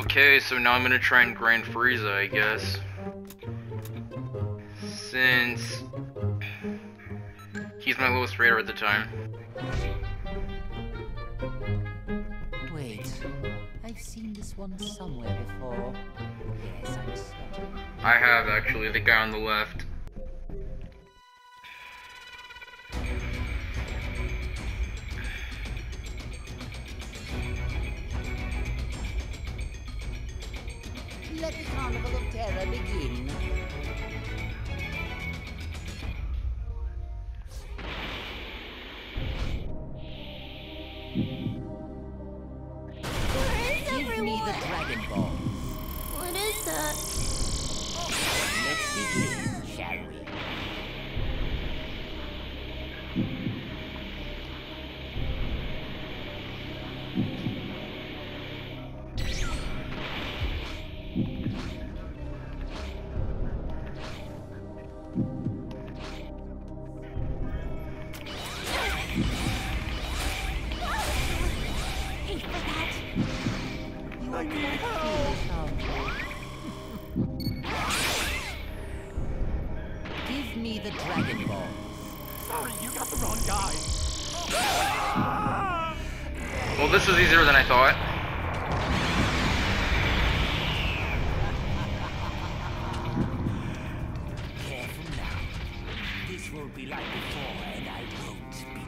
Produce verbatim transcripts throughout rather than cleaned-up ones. Okay, so now I'm gonna try and grind Frieza, I guess. Since he's my lowest raider at the time. Wait, I've seen this one somewhere before. Yes, I'm certain. I have actually, the guy on the left. Let the Carnival of Terror begin. Give me the Dragon Ball. What is that? Let's begin, shall we? This was easier than I thought. Careful now. This will be like before, and I won't be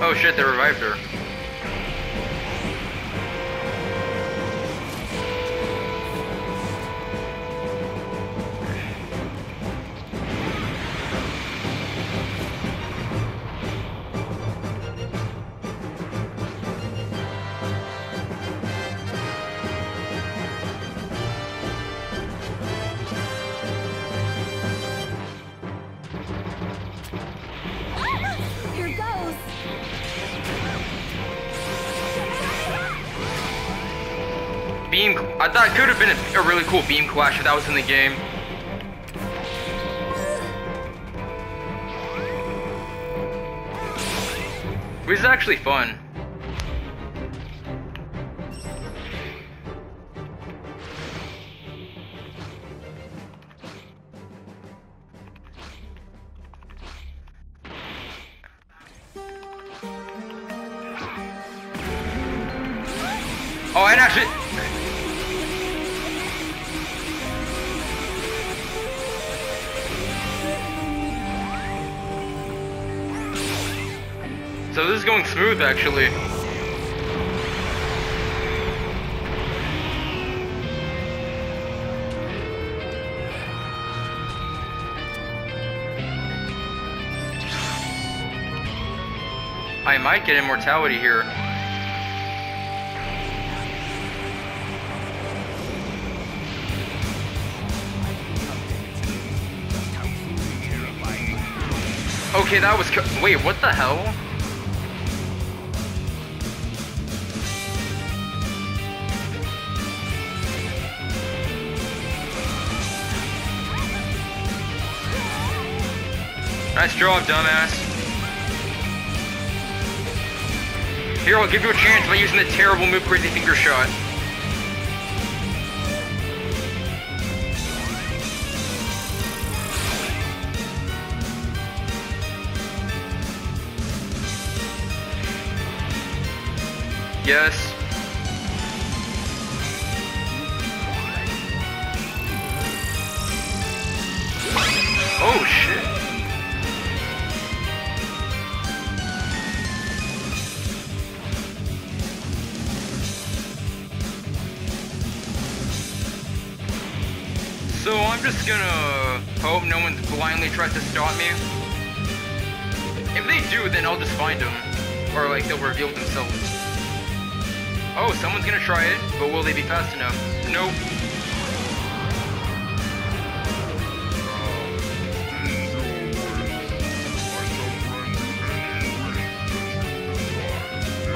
Oh shit, they revived her. Beam, I thought it could have been a, a really cool beam clash if that was in the game. Which is actually fun. Oh, and actually... So this is going smooth, actually. I might get immortality here. Okay, that was co- wait, what the hell? Nice job, dumbass. Here, I'll give you a chance by using the terrible move Crazy Finger Shot. Yes. Oh, shit. So I'm just gonna hope no one blindly tries to stop me. If they do, then I'll just find them. Or like they'll reveal themselves. Oh, someone's gonna try it, but will they be fast enough? Nope.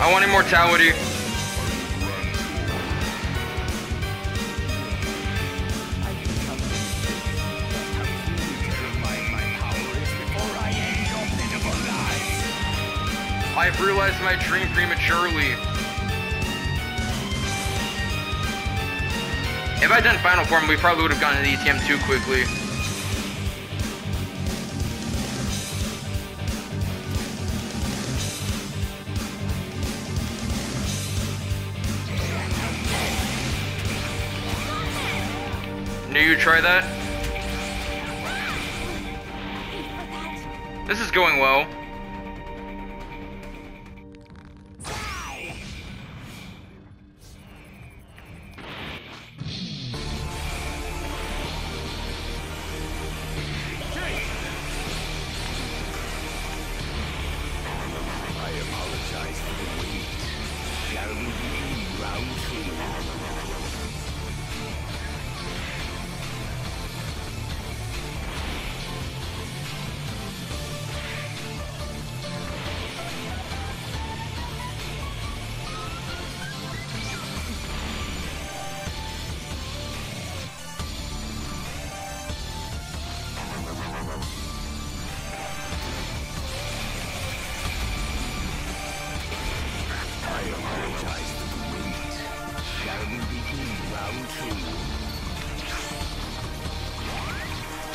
I want immortality. I've realized my dream prematurely. If I'd done Final Form, we probably would have gotten to the E T M too quickly. Do you try that? This is going well.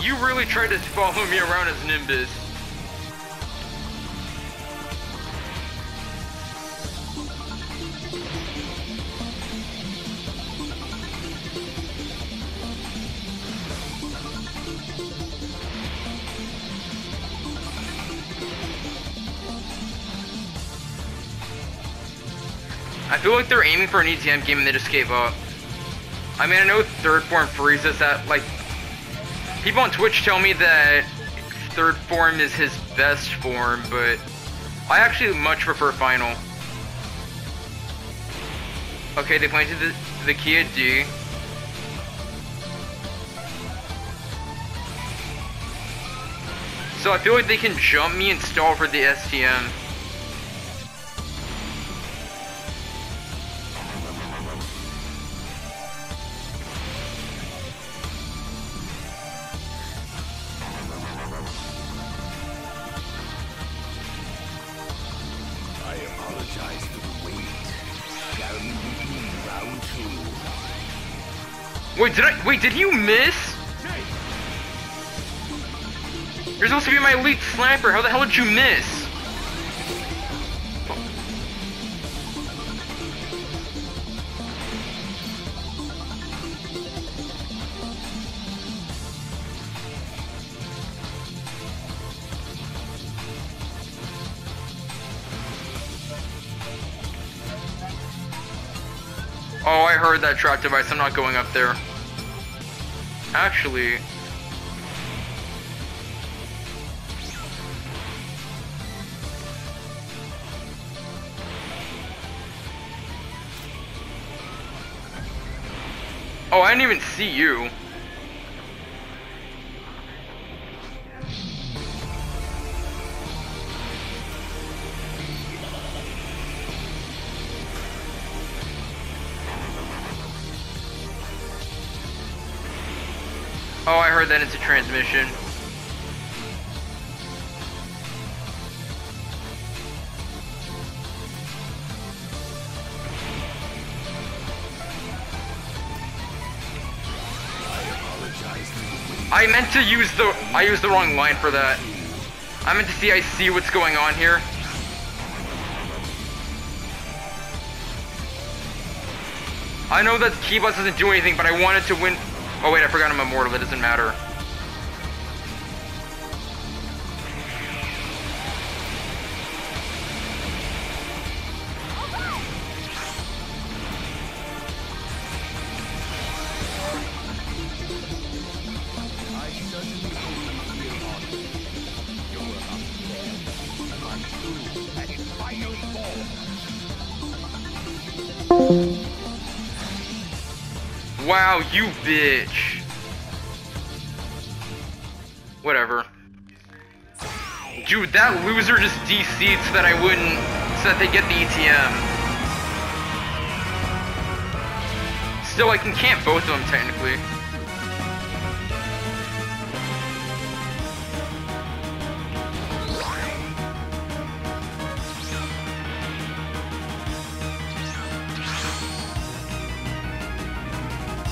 You really tried to follow me around as Nimbus. I feel like they're aiming for an E T M game and they just gave up. I mean, I know third form Frieza's that, like, people on Twitch tell me that third form is his best form, but I actually much prefer final. Okay, they planted the, the key at D. So I feel like they can jump me and stall for the S T M. Wait, did I- wait, did you miss? You're supposed to be my elite sniper, how the hell did you miss? Oh, I heard that track device, I'm not going up there. Actually... Oh, I didn't even see you. Oh, I heard that it's a transmission. I meant to use the- I used the wrong line for that. I meant to see- I see what's going on here. I know that Keyblast doesn't do anything, but I wanted to win- Oh wait, I forgot I'm immortal, it doesn't matter. Wow, you bitch. Whatever. Dude, that loser just D C'd so that I wouldn't, so that they get the E T M. Still, I can camp both of them technically.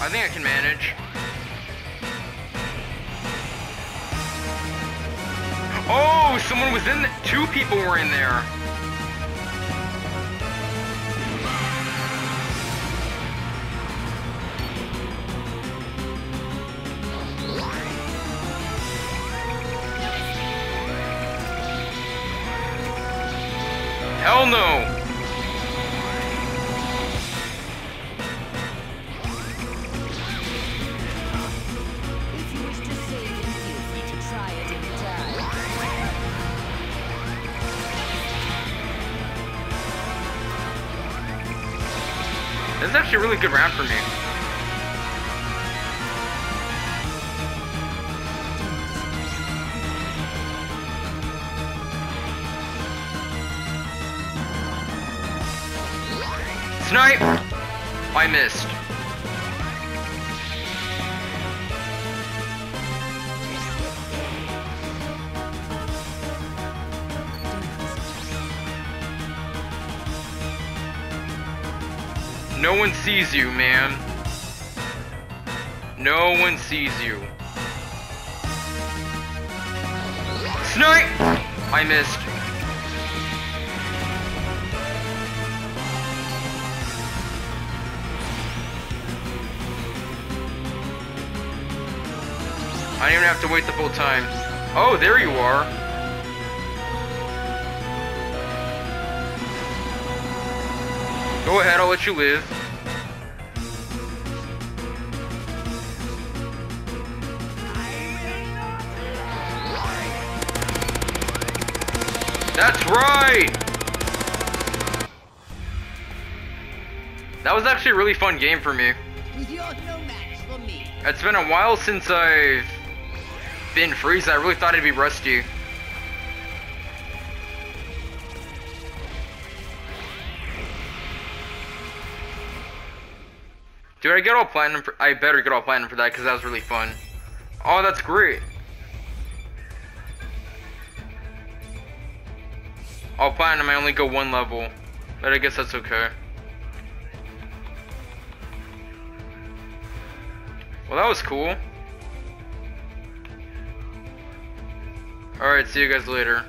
I think I can manage. Oh, someone was in there. Two people were in there. Hell no. This is actually a really good round for me. Snipe! I missed. No one sees you, man. No one sees you. Snipe! I missed. I don't even have to wait the full time. Oh, there you are. Go ahead, I'll let you live. That's right! That was actually a really fun game for me. You're no match for me. It's been a while since I've been Frieza. I really thought it'd be rusty. Dude, I get all platinum for, I better get all platinum for that because that was really fun. Oh, that's great. All platinum, I only go one level. But I guess that's okay. Well, that was cool. Alright, see you guys later.